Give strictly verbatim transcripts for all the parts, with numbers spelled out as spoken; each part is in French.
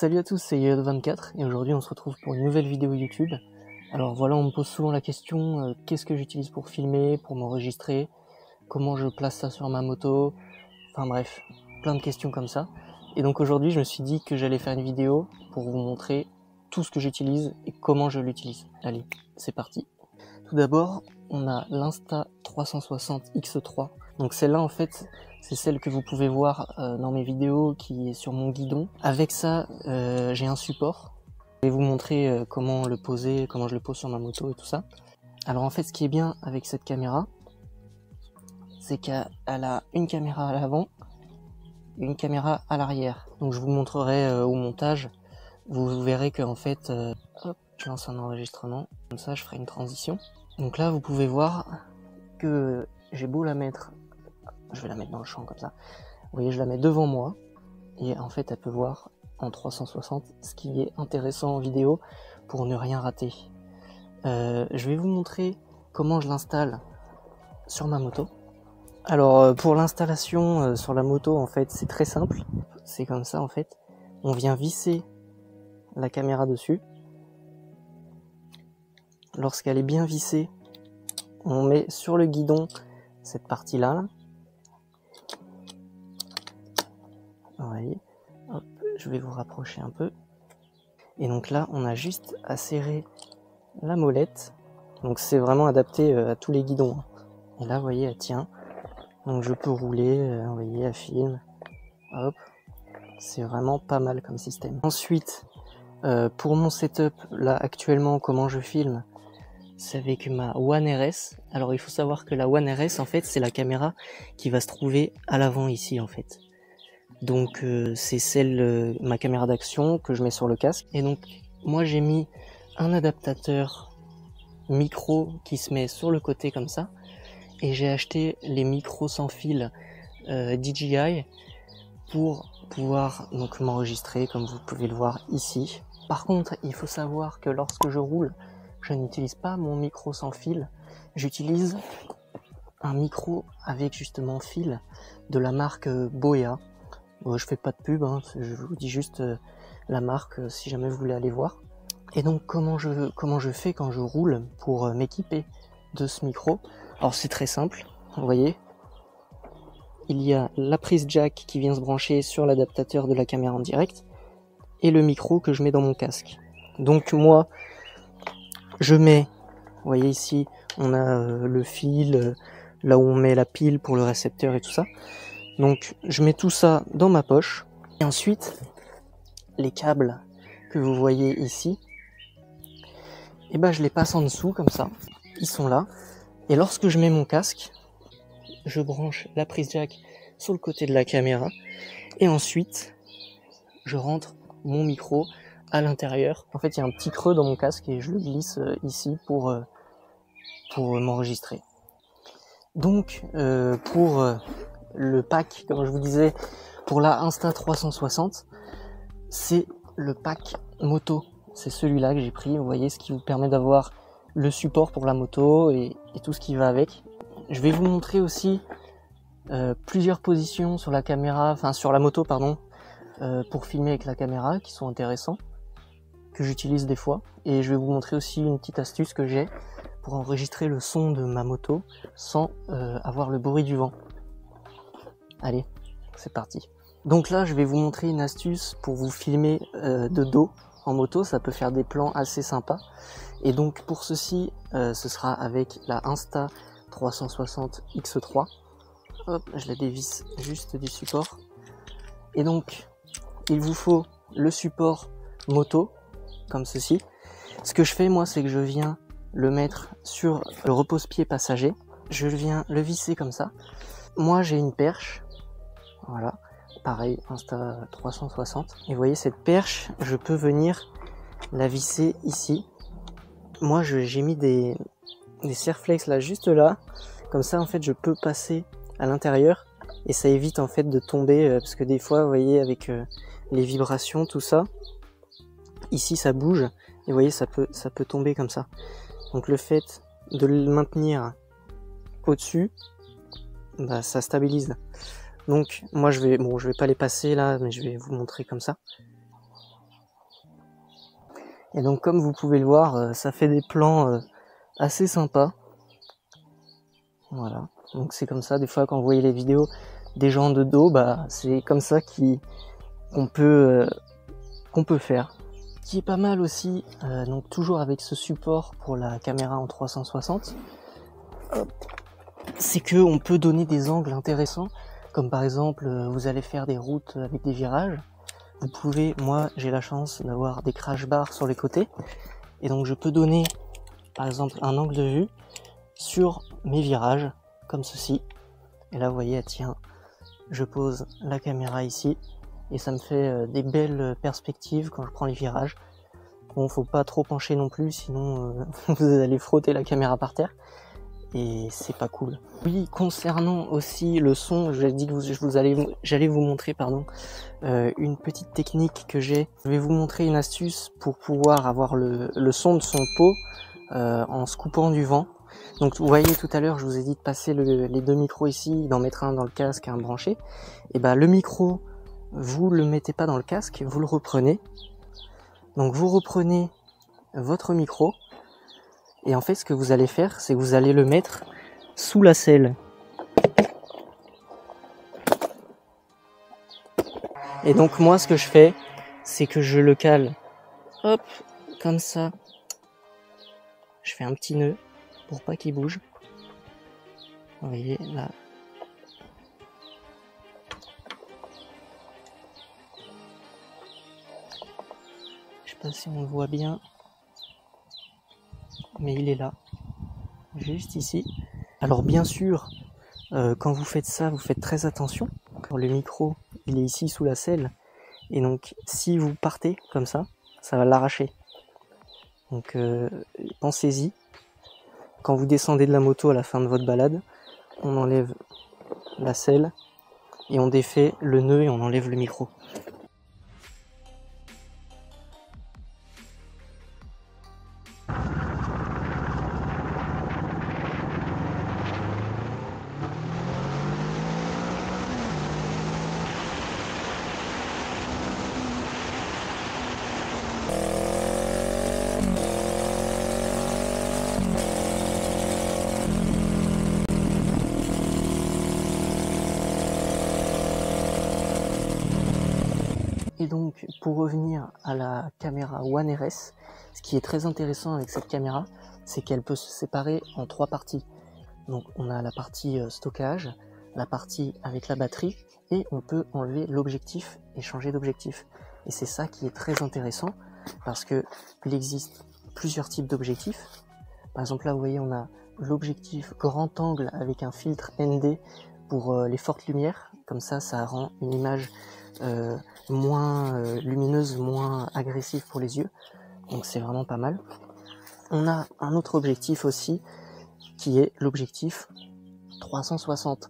Salut à tous, c'est llollote vingt-quatre et aujourd'hui on se retrouve pour une nouvelle vidéo YouTube. Alors voilà, on me pose souvent la question euh, qu'est-ce que j'utilise pour filmer, pour m'enregistrer, comment je place ça sur ma moto, enfin bref, plein de questions comme ça. Et donc aujourd'hui je me suis dit que j'allais faire une vidéo pour vous montrer tout ce que j'utilise et comment je l'utilise. Allez, c'est parti. Tout d'abord, on a l'Insta trois cent soixante X trois. Donc celle-là en fait, c'est celle que vous pouvez voir euh, dans mes vidéos, qui est sur mon guidon. Avec ça, euh, j'ai un support. Je vais vous montrer euh, comment le poser, comment je le pose sur ma moto et tout ça. Alors en fait, ce qui est bien avec cette caméra, c'est qu'elle a une caméra à l'avant et une caméra à l'arrière. Donc je vous montrerai euh, au montage. Vous verrez que en fait, euh, hop, je lance un enregistrement. Comme ça, je ferai une transition. Donc là, vous pouvez voir que j'ai beau la mettre... Je vais la mettre dans le champ comme ça. Vous voyez, je la mets devant moi. Et en fait, elle peut voir en trois cent soixante, ce qui est intéressant en vidéo pour ne rien rater. Euh, je vais vous montrer comment je l'installe sur ma moto. Alors, pour l'installation sur la moto, en fait, c'est très simple. C'est comme ça, en fait. On vient visser la caméra dessus. Lorsqu'elle est bien vissée, on met sur le guidon cette partie-là. Là. Voyez. Hop, je vais vous rapprocher un peu. Et donc là, on a juste à serrer la molette. Donc c'est vraiment adapté à tous les guidons. Et là, vous voyez, elle tient. Donc je peux rouler, vous voyez, elle filme. Hop, c'est vraiment pas mal comme système. Ensuite, euh, pour mon setup, là actuellement, comment je filme, c'est avec ma One R S. Alors il faut savoir que la One R S, en fait, c'est la caméra qui va se trouver à l'avant ici, en fait. Donc euh, c'est celle, euh, ma caméra d'action que je mets sur le casque. Et donc moi j'ai mis un adaptateur micro qui se met sur le côté comme ça. Et j'ai acheté les micros sans fil euh, D J I pour pouvoir donc m'enregistrer comme vous pouvez le voir ici. Par contre il faut savoir que lorsque je roule, je n'utilise pas mon micro sans fil. J'utilise un micro avec justement fil de la marque euh, Boya. Je fais pas de pub, hein, je vous dis juste la marque si jamais vous voulez aller voir. Et donc comment je, comment je fais quand je roule pour m'équiper de ce micro? Alors c'est très simple, vous voyez, il y a la prise jack qui vient se brancher sur l'adaptateur de la caméra en direct et le micro que je mets dans mon casque. Donc moi, je mets, vous voyez ici, on a le fil, là où on met la pile pour le récepteur et tout ça. Donc je mets tout ça dans ma poche et ensuite les câbles que vous voyez ici, et eh ben je les passe en dessous comme ça, ils sont là. Et lorsque je mets mon casque, je branche la prise jack sur le côté de la caméra et ensuite je rentre mon micro à l'intérieur. En fait il y a un petit creux dans mon casque et je le glisse ici pour, pour m'enregistrer. Donc euh, pour... le pack, comme je vous disais, pour la Insta trois cent soixante, c'est le pack moto. C'est celui-là que j'ai pris, vous voyez, ce qui vous permet d'avoir le support pour la moto et, et tout ce qui va avec. Je vais vous montrer aussi euh, plusieurs positions sur la caméra, enfin sur la moto, pardon, euh, pour filmer avec la caméra, qui sont intéressants, que j'utilise des fois. Et je vais vous montrer aussi une petite astuce que j'ai pour enregistrer le son de ma moto sans euh, avoir le bruit du vent. Allez, c'est parti. Donc là, je vais vous montrer une astuce pour vous filmer euh, de dos en moto. Ça peut faire des plans assez sympas. Et donc pour ceci, euh, ce sera avec la Insta trois cent soixante X trois. Hop, je la dévisse juste du support. Et donc, il vous faut le support moto, comme ceci. Ce que je fais, moi, c'est que je viens le mettre sur le repose-pied passager. Je viens le visser comme ça. Moi, j'ai une perche. Voilà, pareil, Insta trois cent soixante. Et vous voyez, cette perche, je peux venir la visser ici. Moi, j'ai mis des, des serflex là, juste là. Comme ça, en fait, je peux passer à l'intérieur. Et ça évite, en fait, de tomber. Euh, parce que des fois, vous voyez, avec euh, les vibrations, tout ça, ici, ça bouge. Et vous voyez, ça peut, ça peut tomber comme ça. Donc, le fait de le maintenir au-dessus, bah, ça stabilise. Donc moi je vais, bon je vais pas les passer là, mais je vais vous montrer comme ça. Et donc comme vous pouvez le voir, ça fait des plans assez sympas. Voilà, donc c'est comme ça, des fois quand vous voyez les vidéos des gens de dos, bah c'est comme ça qu'on peut, euh, qu'on peut faire. Qui est pas mal aussi, euh, donc toujours avec ce support pour la caméra en trois cent soixante, c'est que on peut donner des angles intéressants, comme par exemple vous allez faire des routes avec des virages, vous pouvez, moi j'ai la chance d'avoir des crash bars sur les côtés, et donc je peux donner par exemple un angle de vue sur mes virages, comme ceci, et là vous voyez, tiens, je pose la caméra ici, et ça me fait des belles perspectives quand je prends les virages. Bon, faut pas trop pencher non plus, sinon euh, vous allez frotter la caméra par terre, et c'est pas cool. Oui, concernant aussi le son, j'ai dit que vous, je vous allez, j'allais vous montrer pardon, euh, une petite technique que j'ai. Je vais vous montrer une astuce pour pouvoir avoir le, le son de son pot euh, en se coupant du vent. Donc vous voyez, tout à l'heure je vous ai dit de passer le, les deux micros ici, d'en mettre un dans le casque et un branché. Et ben le micro, vous le mettez pas dans le casque, vous le reprenez. Donc vous reprenez votre micro. Et en fait, ce que vous allez faire, c'est que vous allez le mettre sous la selle. Et donc moi, ce que je fais, c'est que je le cale, hop, comme ça. Je fais un petit nœud pour pas qu'il bouge. Vous voyez, là. Je sais pas si on le voit bien, mais il est là, juste ici. Alors bien sûr, euh, quand vous faites ça, vous faites très attention. Le micro, il est ici sous la selle, et donc si vous partez comme ça, ça va l'arracher. Donc euh, pensez-y. Quand vous descendez de la moto à la fin de votre balade, on enlève la selle, et on défait le nœud, et on enlève le micro. Et donc, pour revenir à la caméra One R S, ce qui est très intéressant avec cette caméra, c'est qu'elle peut se séparer en trois parties. Donc on a la partie stockage, la partie avec la batterie, et on peut enlever l'objectif et changer d'objectif. Et c'est ça qui est très intéressant, parce que il existe plusieurs types d'objectifs. Par exemple là, vous voyez, on a l'objectif grand angle avec un filtre N D pour les fortes lumières. Comme ça, ça rend une image Euh, moins euh, lumineuse, moins agressive pour les yeux, donc c'est vraiment pas mal. On a un autre objectif aussi qui est l'objectif trois cent soixante.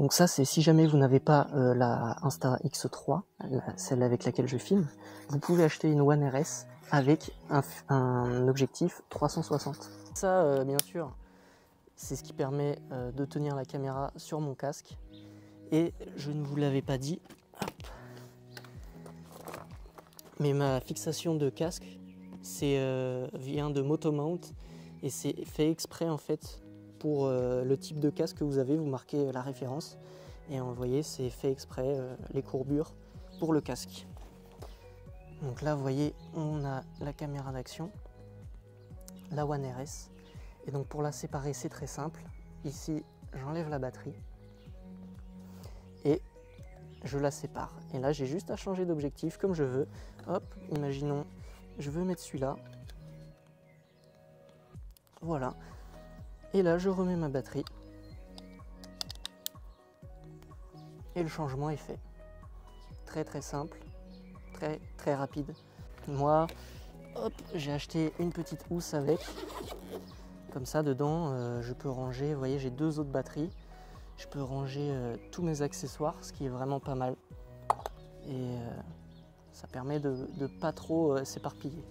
Donc ça, c'est si jamais vous n'avez pas euh, la Insta X trois, la, celle avec laquelle je filme, vous pouvez acheter une One R S avec un, un objectif trois cent soixante. Ça, euh, bien sûr, c'est ce qui permet euh, de tenir la caméra sur mon casque. Et je ne vous l'avais pas dit, mais ma fixation de casque c'est euh, vient de Moto Mount, et c'est fait exprès en fait pour euh, le type de casque que vous avez, vous marquez la référence et vous voyez, c'est fait exprès euh, les courbures pour le casque. Donc là vous voyez, on a la caméra d'action, la One R S, et donc pour la séparer c'est très simple. Ici j'enlève la batterie et je la sépare, et là j'ai juste à changer d'objectif comme je veux. Hop, imaginons je veux mettre celui-là, voilà, et là je remets ma batterie et le changement est fait. Très très simple, très très rapide. Moi, hop, j'ai acheté une petite housse avec, comme ça dedans euh, je peux ranger, vous voyez j'ai deux autres batteries. Je peux ranger euh, tous mes accessoires, ce qui est vraiment pas mal. Et euh, ça permet de ne pas trop euh, s'éparpiller.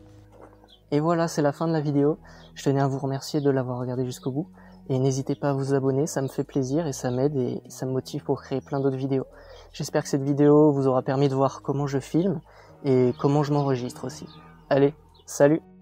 Et voilà, c'est la fin de la vidéo. Je tenais à vous remercier de l'avoir regardé jusqu'au bout. Et n'hésitez pas à vous abonner, ça me fait plaisir et ça m'aide et ça me motive pour créer plein d'autres vidéos. J'espère que cette vidéo vous aura permis de voir comment je filme et comment je m'enregistre aussi. Allez, Salut!